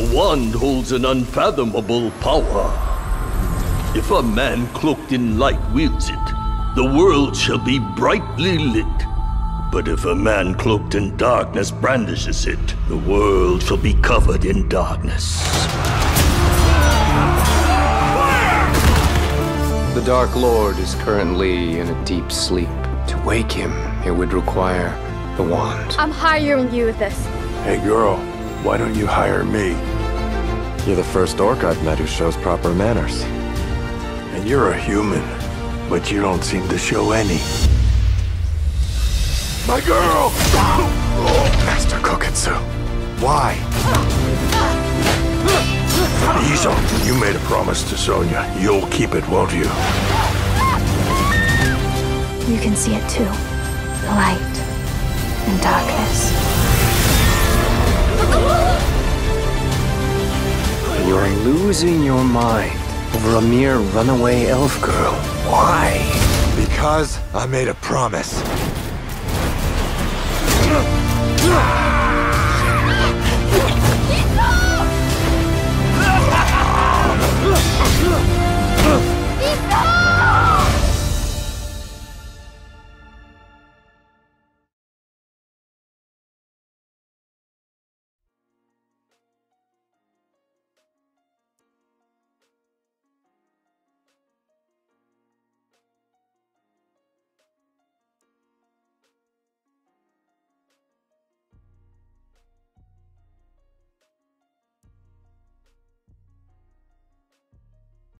The wand holds an unfathomable power. If a man cloaked in light wields it, the world shall be brightly lit. But if a man cloaked in darkness brandishes it, the world shall be covered in darkness. Fire! The Dark Lord is currently in a deep sleep. To wake him, it would require the wand. I'm hiring you with this. Hey girl, why don't you hire me? You're the first orc I've met who shows proper manners. And you're a human, but you don't seem to show any. My girl! Master Koketsu, why? Izo, you made a promise to Sonya. You'll keep it, won't you? You can see it too. The light and darkness. You're losing your mind over a mere runaway elf girl. Why? Because I made a promise. Ah!